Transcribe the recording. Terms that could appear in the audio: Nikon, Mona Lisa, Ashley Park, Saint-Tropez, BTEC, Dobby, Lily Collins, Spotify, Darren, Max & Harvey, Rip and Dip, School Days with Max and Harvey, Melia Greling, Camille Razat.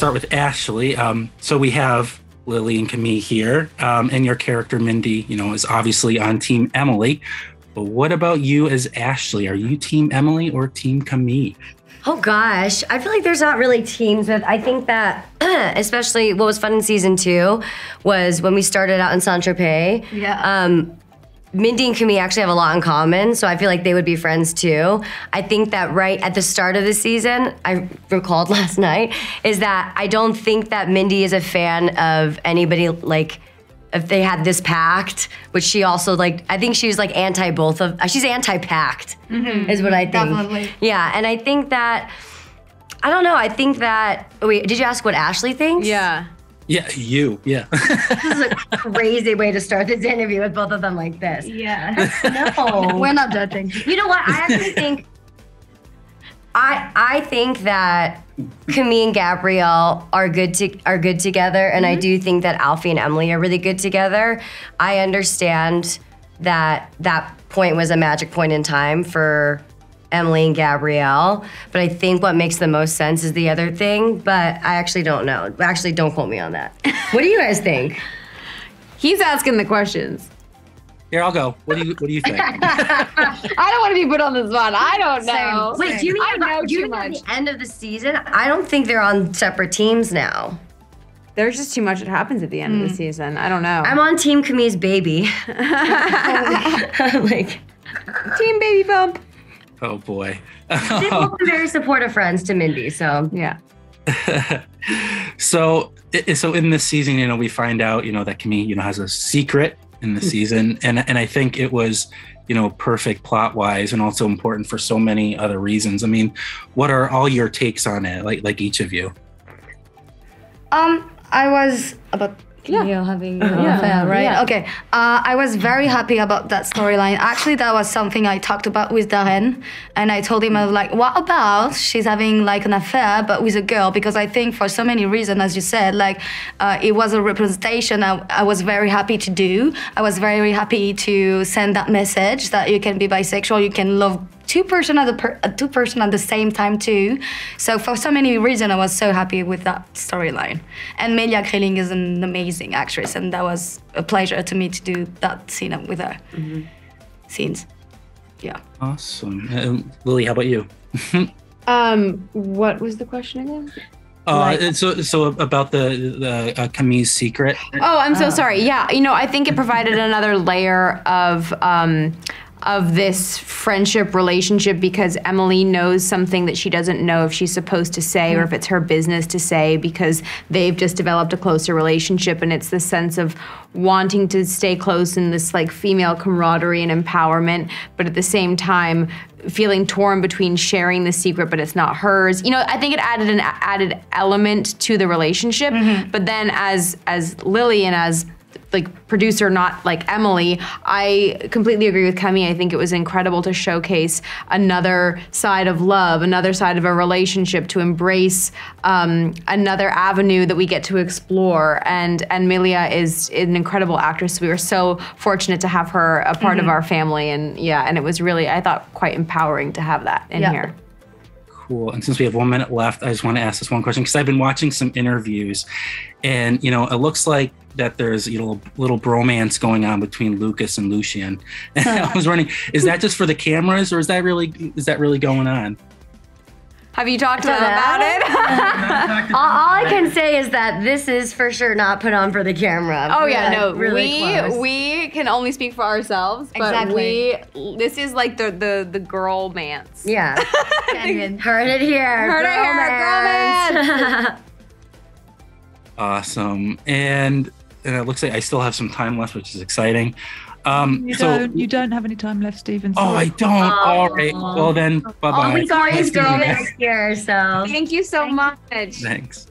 start with Ashley. So we have Lily and Camille here, and your character Mindy, is obviously on Team Emily. But what about you as Ashley? Are you Team Emily or Team Camille? Oh gosh, I feel like there's not really teams. I think that, especially what was fun in season 2 was when we started out in Saint-Tropez. Yeah. Mindy and Camille actually have a lot in common, so I feel like they would be friends too. I think that right at the start of the season, I recalled last night, is that I don't think that Mindy is a fan of anybody, like, if they had this pact, which she also, like, I think she was like anti both of, she's anti-pact, is what I think. Definitely. Yeah, and I think that, I don't know, I think that, wait, did you ask what Ashley thinks? Yeah. Yeah, you, yeah. This is a crazy way to start this interview with both of them like this. Yeah. No. We're not judging. You know what, I actually think, I think that Camille and Gabrielle are good together, and I do think that Alfie and Emily are really good together. I understand that that point was a magic point in time for Emily and Gabrielle, but I think what makes the most sense is the other thing, but I actually don't know. Actually, don't quote me on that. What do you guys think? He's asking the questions. Here, I'll go. What do you think? I don't want to be put on the spot. I don't know. Same. Wait, do you mean at the end of the season? I don't think they're on separate teams now. There's just too much that happens at the end of the season. I don't know. I'm on Team Camille's baby. Like Team Baby Bump. Oh boy. They've both been very supportive friends to Mindy, so yeah. So in this season, we find out, that Camille, has a secret in the season, and I think it was, perfect plot-wise and also important for so many other reasons. I mean, what are all your takes on it, like each of you? I was about Camille having an affair, right? Yeah. Okay, I was very happy about that storyline. Actually, that was something I talked about with Darren, and I told him, I was like, what about she's having like an affair, but with a girl? Because I think for so many reasons, as you said, like it was a representation I was very happy to do. I was very happy to send that message that you can be bisexual, you can love two person at the same time too. So for so many reasons, I was so happy with that storyline. And Melia Greling is an amazing actress, and that was a pleasure to me to do that scene with her. Scenes, yeah. Awesome. Lily, how about you? What was the question again? So about the Camille's secret. Oh, I'm so sorry. Yeah, I think it provided another layer of this friendship relationship, because Emily knows something that she doesn't know if she's supposed to say or if it's her business to say, because they've just developed a closer relationship, and it's this sense of wanting to stay close in this like female camaraderie and empowerment, but at the same time feeling torn between sharing the secret but it's not hers. I think it added an added element to the relationship, but then as Lily and as like producer, not like Emily, I completely agree with Camille. I think it was incredible to showcase another side of love, another side of a relationship, to embrace another avenue that we get to explore. And Melia is an incredible actress. We were so fortunate to have her a part of our family. And yeah, and it was really, I thought, quite empowering to have that in here. Cool. And since we have 1 minute left, I just want to ask this one question, because I've been watching some interviews, and it looks like that there's a little bromance going on between Lucas and Lucien. And I was wondering, is that just for the cameras, or is that really going on? Have you talked to them about it? All I can say is that this is for sure not put on for the camera. Oh yeah, no, we can only speak for ourselves, but this is like the girl mance. Yeah, heard it here. Heard it here, girl mance. Awesome, and it looks like I still have some time left, which is exciting. You don't have any time left, Stephen. So. Oh, I don't. All right. Well then, bye bye. All we got is girl next year. So thank you so much. Thanks.